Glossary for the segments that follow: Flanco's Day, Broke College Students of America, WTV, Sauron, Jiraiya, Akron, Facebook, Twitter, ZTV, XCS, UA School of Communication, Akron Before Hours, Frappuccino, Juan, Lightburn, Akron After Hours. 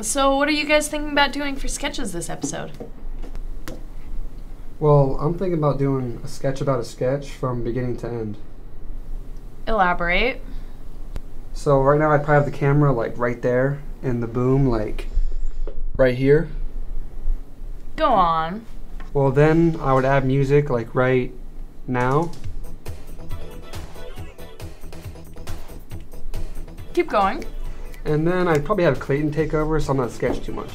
So what are you guys thinking about doing for sketches this episode? Well, I'm thinking about doing a sketch about a sketch from beginning to end. Elaborate. So right now I probably have the camera like right there and the boom like right here. Go on. Well, then I would add music like right now. Keep going. And then I'd probably have Clayton take over so I'm not sketched too much.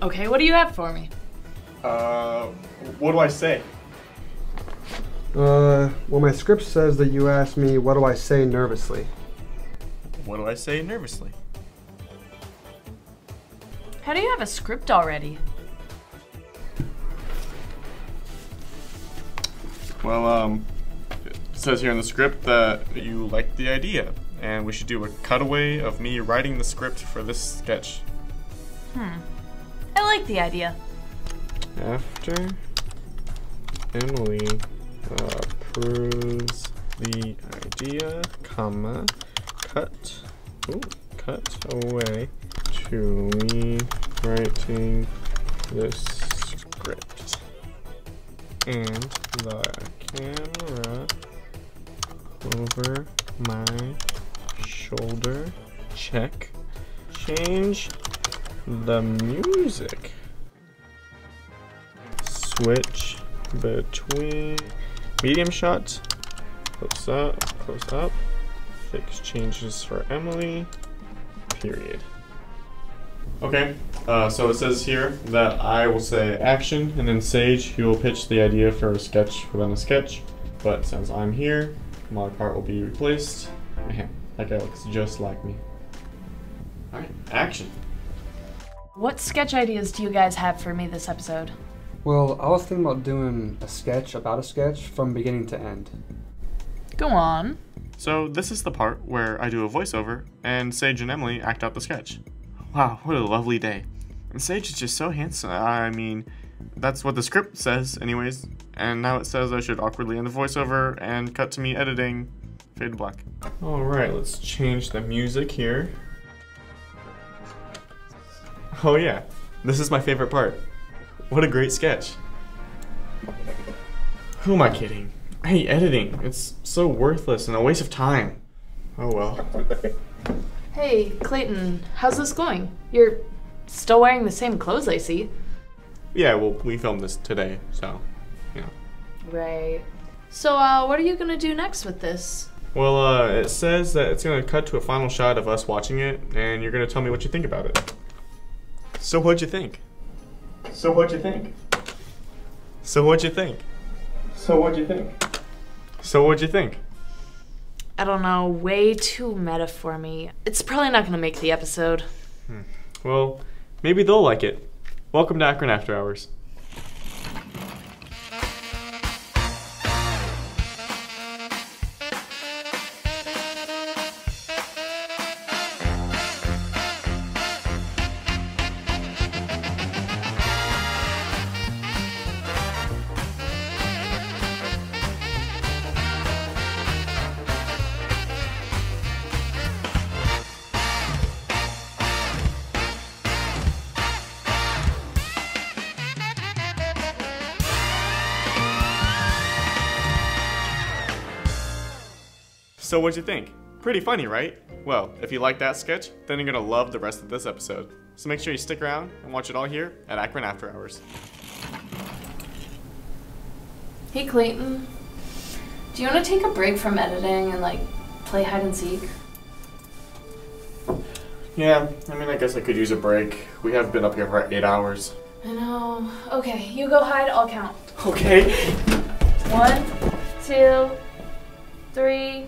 Okay, what do you have for me? What do I say? Well, my script says that you asked me, what do I say nervously? What do I say nervously? How do you have a script already? Well, it says here in the script that you liked the idea, and we should do a cutaway of me writing the script for this sketch. I like the idea. After Emily approves the idea, comma, cut away to me writing this script. And the camera over my shoulder, check, change the music. Switch between medium shots, close up, fix changes for Emily, period. Okay, so it says here that I will say action, and then Sage, he will pitch the idea for a sketch within a sketch, but since I'm here, my part will be replaced. Man, that guy looks just like me. Alright, action. What sketch ideas do you guys have for me this episode? Well, I was thinking about doing a sketch about a sketch from beginning to end. Go on. So this is the part where I do a voiceover and Sage and Emily act out the sketch. Wow, what a lovely day. And Sage is just so handsome. I mean, that's what the script says anyways. And now it says I should awkwardly end the voiceover and cut to me editing. Fade to black. All right, let's change the music here. Oh yeah, this is my favorite part. What a great sketch. Who am I kidding? I hate editing. It's so worthless and a waste of time. Oh well. Hey, Clayton, how's this going? You're still wearing the same clothes, I see. Yeah, well, we filmed this today, so, you know. Right. So, what are you gonna do next with this? Well, it says that it's gonna cut to a final shot of us watching it, and you're gonna tell me what you think about it. So what'd you think? So what'd you think? So what'd you think? So what'd you think? So what'd you think? I don't know, way too meta for me. It's probably not gonna make the episode. Well, maybe they'll like it. Welcome to Akron After Hours. So what'd you think? Pretty funny, right? Well, if you like that sketch, then you're gonna love the rest of this episode. So make sure you stick around and watch it all here at Akron After Hours. Hey Clayton, do you wanna take a break from editing and like play hide and seek? Yeah, I mean I guess I could use a break. We have been up here for 8 hours. I know. Okay, you go hide, I'll count. Okay. 1, 2, 3.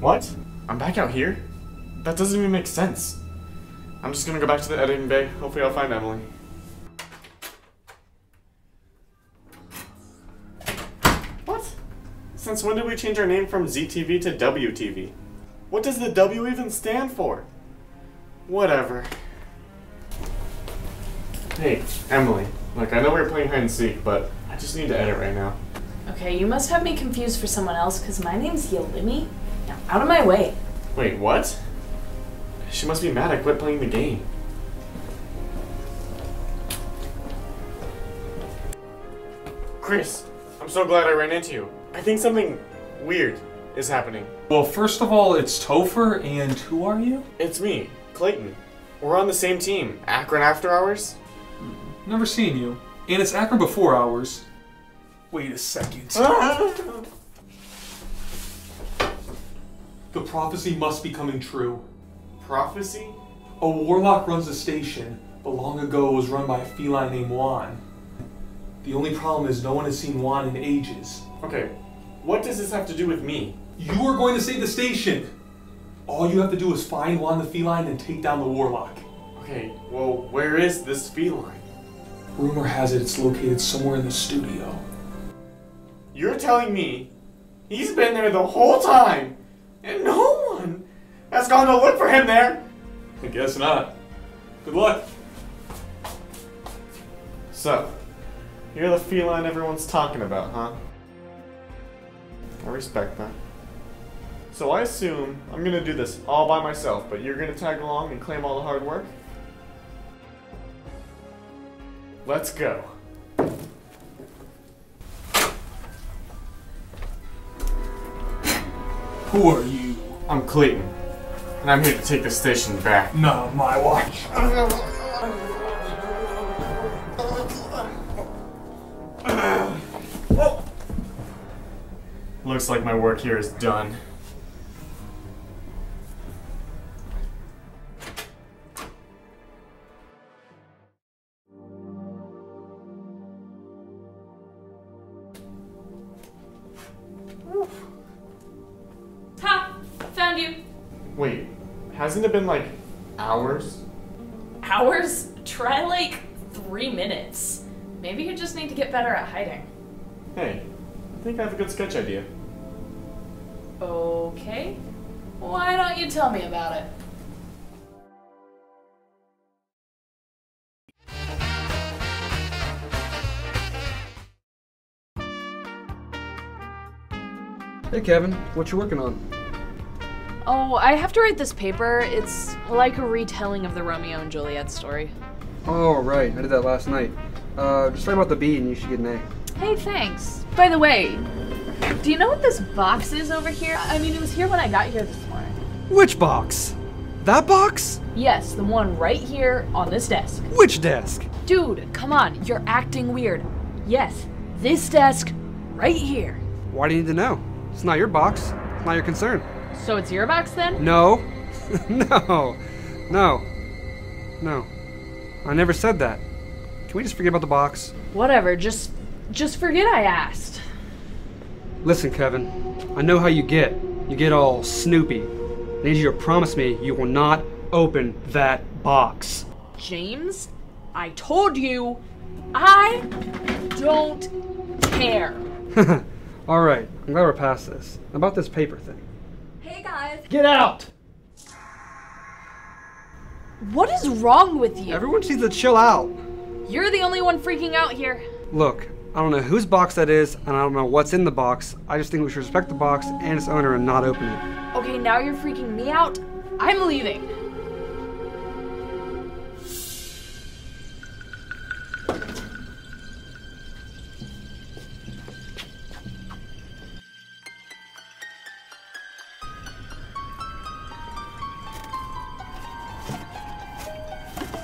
What? I'm back out here? That doesn't even make sense. I'm just gonna go back to the editing bay. Hopefully I'll find Emily. What? Since when did we change our name from ZTV to WTV? What does the W even stand for? Whatever. Hey, Emily. Look, I know we're playing hide and seek, but I just need to edit right now. Okay, you must have me confused for someone else, because my name's Yelimi. Now, out of my way. Wait, what? She must be mad I quit playing the game. Chris, I'm so glad I ran into you. I think something weird is happening. Well, first of all, it's Topher, and who are you? It's me, Clayton. We're on the same team, Akron After Hours. Never seen you. And it's Akron Before Hours. Wait a second. The prophecy must be coming true. Prophecy? A warlock runs the station, but long ago it was run by a feline named Juan. The only problem is no one has seen Juan in ages. Okay, what does this have to do with me? You are going to save the station! All you have to do is find Juan the feline and take down the warlock. Okay, well, where is this feline? Rumor has it it's located somewhere in the studio. You're telling me he's been there the whole time, and no one has gone to look for him there? I guess not. Good luck. So, you're the feline everyone's talking about, huh? I respect that. So I assume I'm gonna do this all by myself, but you're gonna tag along and claim all the hard work? Let's go. Who are you? I'm Clayton, and I'm here to take the station back. Not my watch. Looks like my work here is done. Wait, hasn't it been like hours? Hours? Try like 3 minutes. Maybe you just need to get better at hiding. Hey, I think I have a good sketch idea. Okay, why don't you tell me about it? Hey Kevin, what you working on? Oh, I have to write this paper. It's like a retelling of the Romeo and Juliet story. Oh, right. I did that last night. Just write about the bee and you should get an A. Hey, thanks. By the way, do you know what this box is over here? I mean, it was here when I got here this morning. Which box? That box? Yes, the one right here on this desk. Which desk? Dude, come on. You're acting weird. Yes, this desk right here. Why do you need to know? It's not your box. It's not your concern. So it's your box then? No. No. I never said that. Can we just forget about the box? Whatever, just forget I asked. Listen, Kevin, I know how you get. You get all snoopy. I need you to promise me you will not open that box. James, I told you, I don't care. All right, I'm glad we're past this. About this paper thing. Hey guys! Get out! What is wrong with you? Everyone needs to chill out. You're the only one freaking out here. Look, I don't know whose box that is, and I don't know what's in the box. I just think we should respect the box and its owner and not open it. Okay, now you're freaking me out. I'm leaving.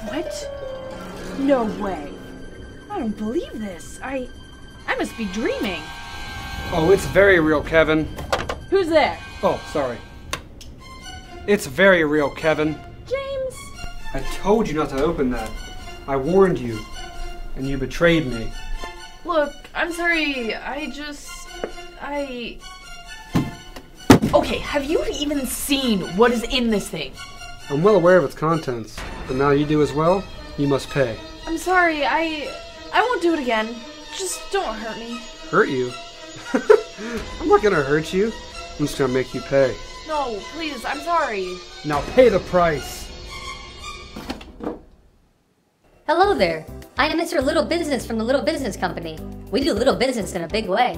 What? No way. I don't believe this. I must be dreaming. Oh, it's very real, Kevin. Who's there? Oh, sorry. It's very real, Kevin. James! I told you not to open that. I warned you, and you betrayed me. Look, I'm sorry. Okay, have you even seen what is in this thing? I'm well aware of its contents, but now you do as well, you must pay. I'm sorry, I won't do it again. Just don't hurt me. Hurt you? I'm not gonna hurt you. I'm just gonna make you pay. No, please, I'm sorry. Now pay the price. Hello there. I am Mr. Little Business from the Little Business Company. We do little business in a big way.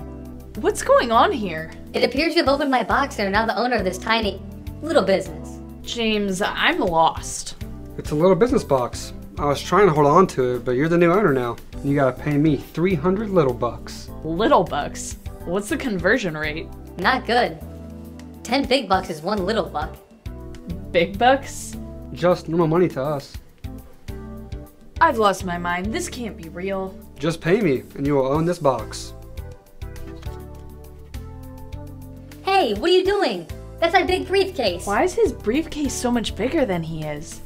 What's going on here? It appears you've opened my box and are now the owner of this tiny little business. James, I'm lost. It's a little business box. I was trying to hold on to it, but you're the new owner now. You gotta pay me 300 little bucks. Little bucks? What's the conversion rate? Not good. 10 big bucks is 1 little buck. Big bucks? Just normal money to us. I've lost my mind. This can't be real. Just pay me, and you will own this box. Hey, what are you doing? That's my big briefcase. Why is his briefcase so much bigger than he is?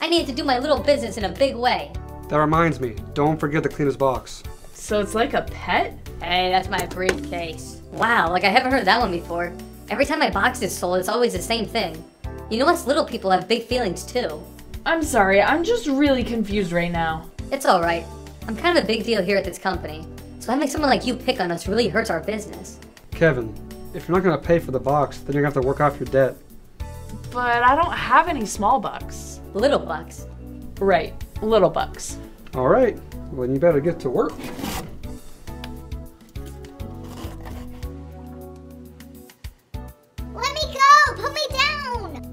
I need to do my little business in a big way. That reminds me, don't forget to clean his box. So it's like a pet? Hey, that's my briefcase. Wow, like I haven't heard that one before. Every time my box is sold, it's always the same thing. You know us little people have big feelings too. I'm sorry, I'm just really confused right now. It's alright. I'm kind of a big deal here at this company, so having someone like you pick on us really hurts our business. Kevin, if you're not going to pay for the box, then you're going to have to work off your debt. But I don't have any small bucks. Little bucks. Right, little bucks. Alright, well you better get to work. Let me go! Put me down!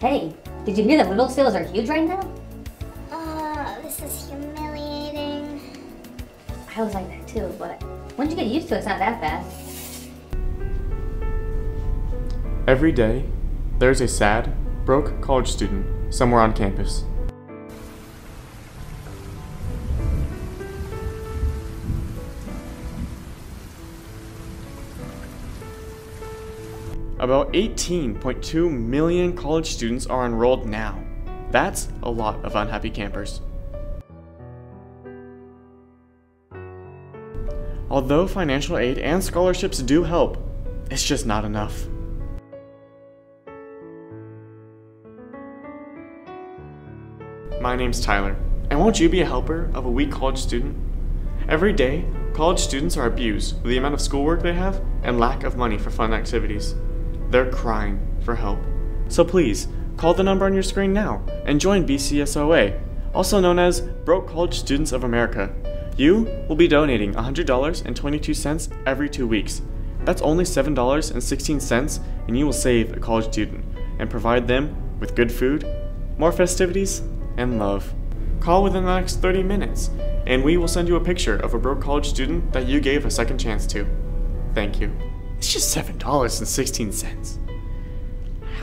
Hey, did you hear that little sales are huge right now? This is humiliating. I was like that too, but once you get used to it, it's not that bad. Every day, there's a sad, broke college student somewhere on campus. About 18.2 million college students are enrolled now. That's a lot of unhappy campers. Although financial aid and scholarships do help, it's just not enough. My name's Tyler, and won't you be a helper of a weak college student? Every day, college students are abused with the amount of schoolwork they have and lack of money for fun activities. They're crying for help. So please, call the number on your screen now and join BCSOA, also known as Broke College Students of America. You will be donating $100.22 every 2 weeks. That's only $7.16, and you will save a college student and provide them with good food, more festivities, and love. Call within the next 30 minutes, and we will send you a picture of a broke college student that you gave a second chance to. Thank you. It's just $7.16.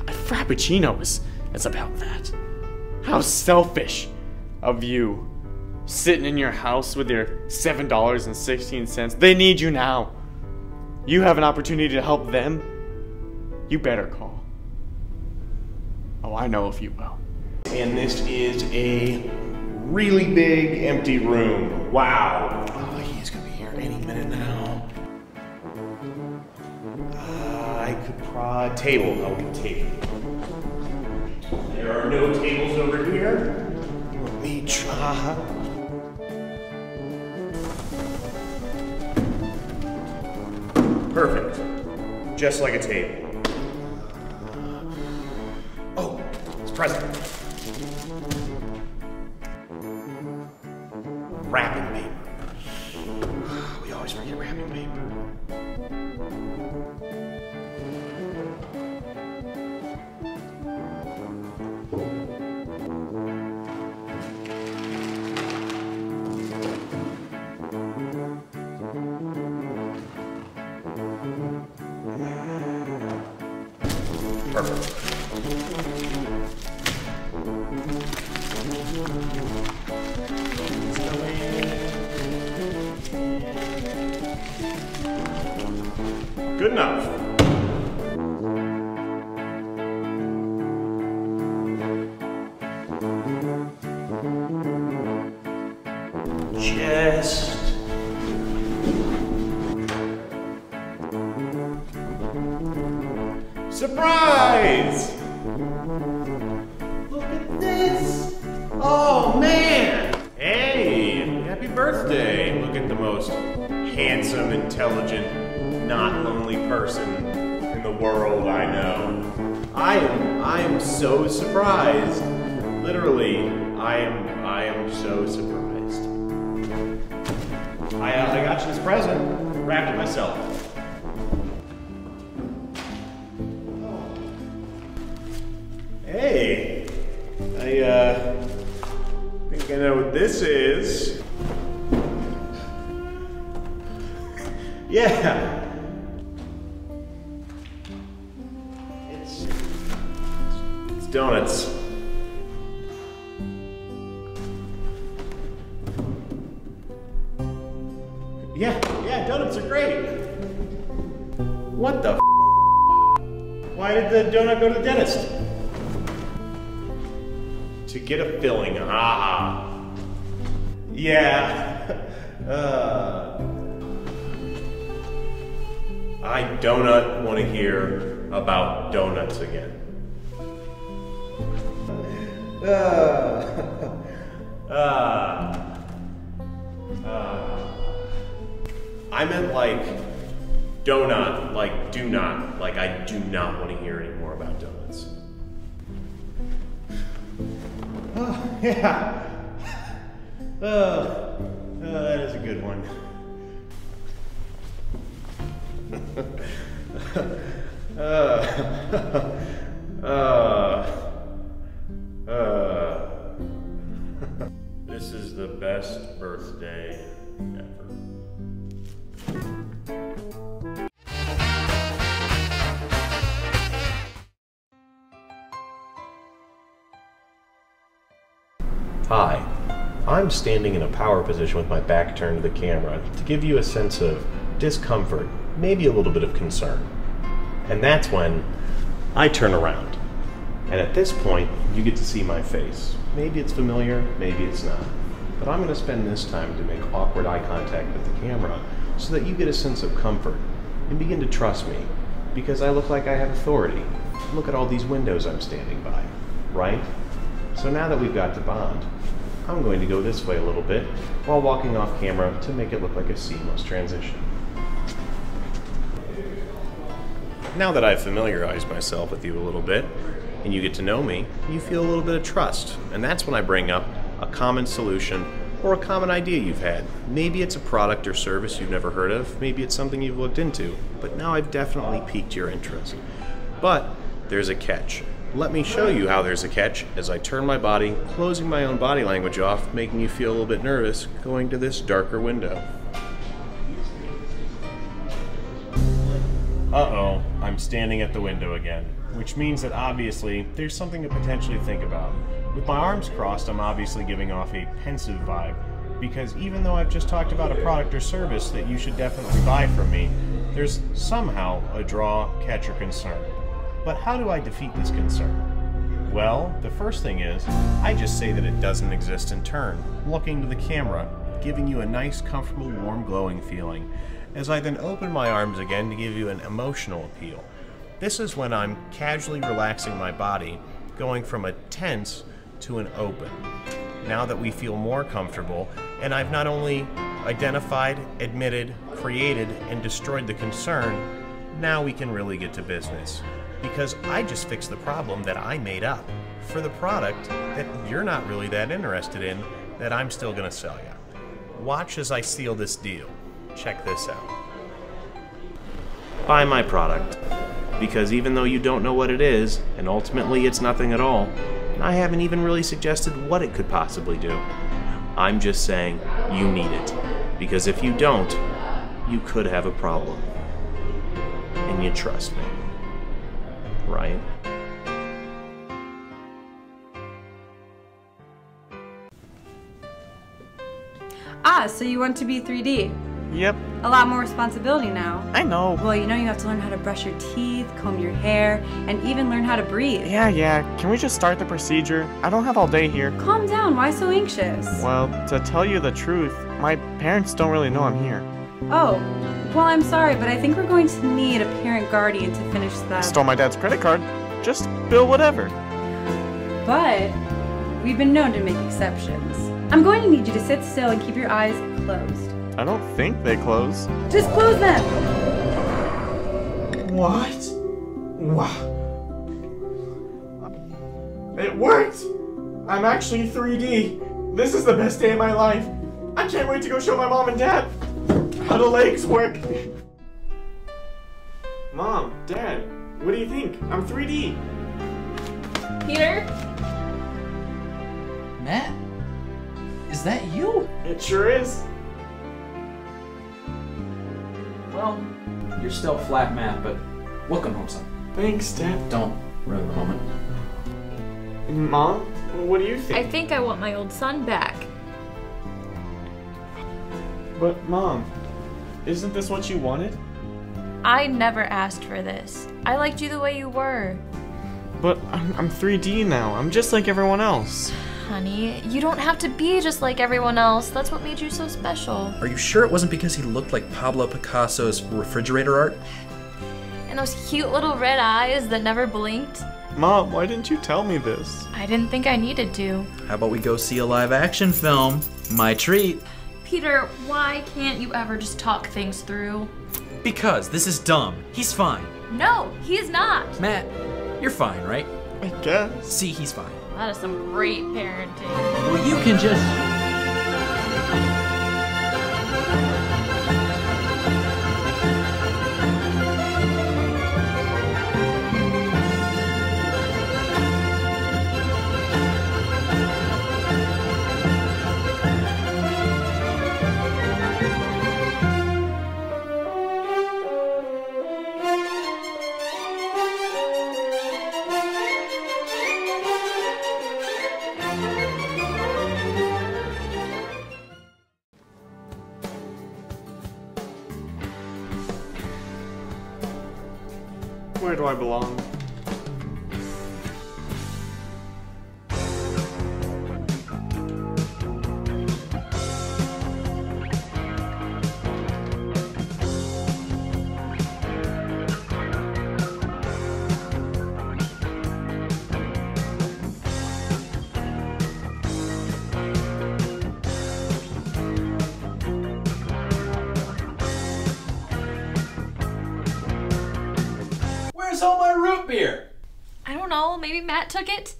A Frappuccino is about that. How selfish of you. Sitting in your house with your $7.16. They need you now. You have an opportunity to help them. You better call. Oh, I know if you will. And this is a really big empty room. Wow. Oh, he's gonna be here any minute now. I could prod table. No table. There are no tables over here. Let me try. Perfect. Just like a table. Oh, it's present. Wrapping paper. We always forget wrapping paper. Perfect. Good enough. Just surprise. Look at this. Oh man. Hey, happy birthday. Look at the most handsome, intelligent, not lonely person in the world I know. I am so surprised. Literally, I am so surprised. I got you this present, wrapped it myself. Oh. Hey, I think I know what this is. Yeah. Donuts. Yeah, donuts are great. What the f***? Why did the donut go to the dentist? To get a filling, ah. Yeah. I do not want to hear about donuts again. I meant like donut, like do not, like I do not want to hear any more about donuts. Oh, yeah. That is a good one. This is the best birthday ever. Hi, I'm standing in a power position with my back turned to the camera to give you a sense of discomfort, maybe a little bit of concern. And that's when I turn around. And at this point, you get to see my face. Maybe it's familiar, maybe it's not. But I'm gonna spend this time to make awkward eye contact with the camera so that you get a sense of comfort and begin to trust me because I look like I have authority. Look at all these windows I'm standing by, right? So now that we've got the bond, I'm going to go this way a little bit while walking off camera to make it look like a seamless transition. Now that I've familiarized myself with you a little bit, and you get to know me, you feel a little bit of trust. And that's when I bring up a common solution or a common idea you've had. Maybe it's a product or service you've never heard of. Maybe it's something you've looked into, but now I've definitely piqued your interest. But there's a catch. Let me show you how there's a catch as I turn my body, closing my own body language off, making you feel a little bit nervous, going to this darker window. Uh-oh, I'm standing at the window again, which means that obviously there's something to potentially think about. With my arms crossed, I'm obviously giving off a pensive vibe, because even though I've just talked about a product or service that you should definitely buy from me, there's somehow a draw, catch, or concern. But how do I defeat this concern? Well, the first thing is, I just say that it doesn't exist in turn, looking to the camera, giving you a nice, comfortable, warm, glowing feeling, as I then open my arms again to give you an emotional appeal. This is when I'm casually relaxing my body, going from a tense to an open. Now that we feel more comfortable, and I've not only identified, admitted, created, and destroyed the concern, now we can really get to business. Because I just fixed the problem that I made up for the product that you're not really that interested in that I'm still gonna sell you. Watch as I seal this deal. Check this out. Buy my product. Because even though you don't know what it is, and ultimately it's nothing at all, and I haven't even really suggested what it could possibly do, I'm just saying you need it. Because if you don't, you could have a problem. And you trust me, right? Ah, so you want to be 3D? Yep. A lot more responsibility now. I know. Well, you know you have to learn how to brush your teeth, comb your hair, and even learn how to breathe. Yeah. Can we just start the procedure? I don't have all day here. Calm down. Why so anxious? Well, to tell you the truth, my parents don't really know I'm here. Oh. Well, I'm sorry, but I think we're going to need a parent guardian to finish that. Stole my dad's credit card. Just bill whatever. But we've been known to make exceptions. I'm going to need you to sit still and keep your eyes closed. I don't think they close. Just close them! What? Wow. It worked! I'm actually 3D. This is the best day of my life. I can't wait to go show my mom and dad how the legs work. Mom, Dad, what do you think? I'm 3D. Peter? Matt? Is that you? It sure is. Well, you're still flat, Matt, but welcome home, son. Thanks, Dad. Don't ruin the moment. Mom, what do you think? I think I want my old son back. But, Mom, isn't this what you wanted? I never asked for this. I liked you the way you were. But I'm 3D now. I'm just like everyone else. Honey, you don't have to be just like everyone else. That's what made you so special. Are you sure it wasn't because he looked like Pablo Picasso's refrigerator art? And those cute little red eyes that never blinked? Mom, why didn't you tell me this? I didn't think I needed to. How about we go see a live action film? My treat. Peter, why can't you ever just talk things through? Because this is dumb. He's fine. No, he's not. Matt, you're fine, right? I guess. See, he's fine. That is some great parenting. Well, you can just... Where do I belong? Where's all my root beer? I don't know, maybe Matt took it?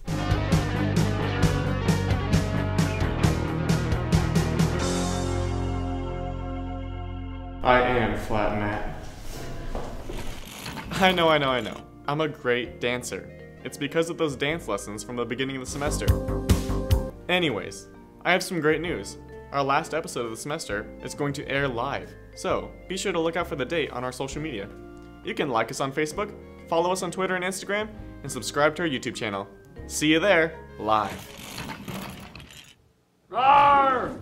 I am flat Matt. I know. I'm a great dancer. It's because of those dance lessons from the beginning of the semester. Anyways, I have some great news. Our last episode of the semester is going to air live, so be sure to look out for the date on our social media. You can like us on Facebook, follow us on Twitter and Instagram, and subscribe to our YouTube channel. See you there, live. Roar!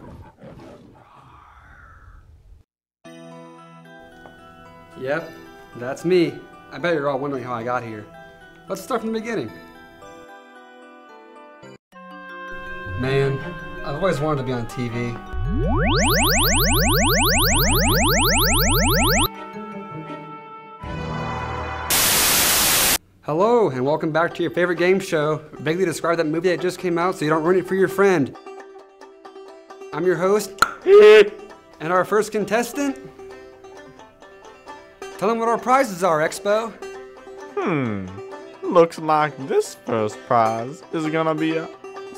Yep, that's me. I bet you're all wondering how I got here. Let's start from the beginning. Man, I've always wanted to be on TV. Hello, and welcome back to your favorite game show. Vaguely describe that movie that just came out so you don't ruin it for your friend. I'm your host, and our first contestant? Tell them what our prizes are, Expo. Looks like this first prize is gonna be a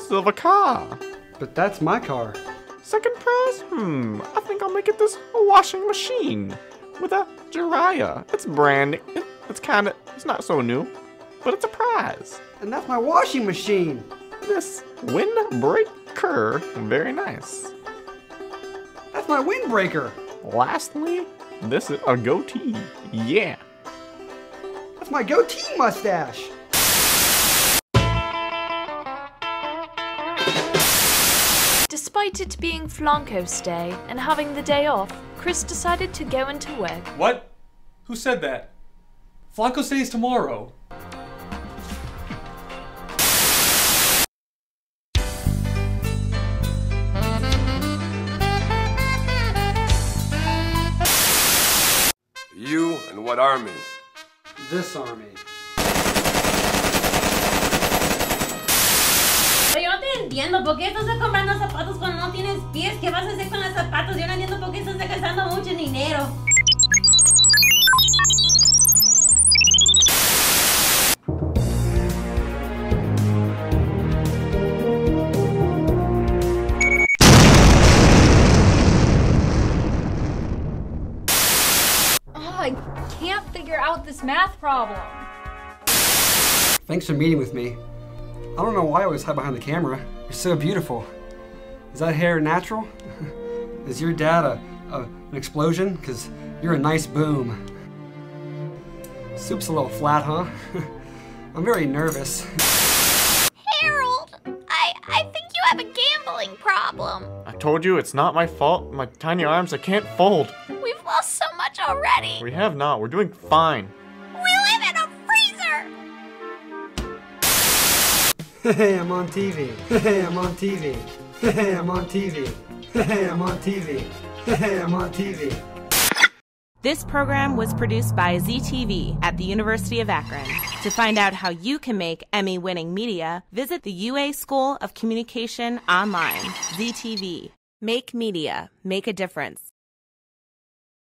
silver car. But that's my car. Second prize? I think I'll make it this washing machine with a Jiraiya. It's brand new. It's not so new, but it's a prize. And that's my washing machine. This windbreaker, very nice. That's my windbreaker. Lastly, this is a goatee, yeah. That's my goatee mustache. Despite it being Flanco's Day and having the day off, Chris decided to go into work. What? Who said that? Flanco's Day is tomorrow. You and what army? This army. Yo no te entiendo. ¿Por qué estás comprando zapatos cuando no tienes pies? ¿Qué vas a hacer con los zapatos? Yo no entiendo por qué estás gastando mucho dinero. this math problem. Thanks for meeting with me. I don't know why I always hide behind the camera. You're so beautiful. Is that hair natural? Is your dad an explosion? Because you're a nice boom. Soup's a little flat, huh? I'm very nervous. Harold, I think you have a gambling problem. I told you it's not my fault. My tiny arms, I can't fold. We've lost so much already. We have not. We're doing fine. We live in a freezer. Hey, I'm on TV. Hey, I'm on TV. Hey, I'm on TV. Hey, I'm on TV. Hey, I'm on TV. This program was produced by ZTV at the University of Akron. To find out how you can make Emmy-winning media, visit the UA School of Communication online. ZTV. Make media. Make a difference.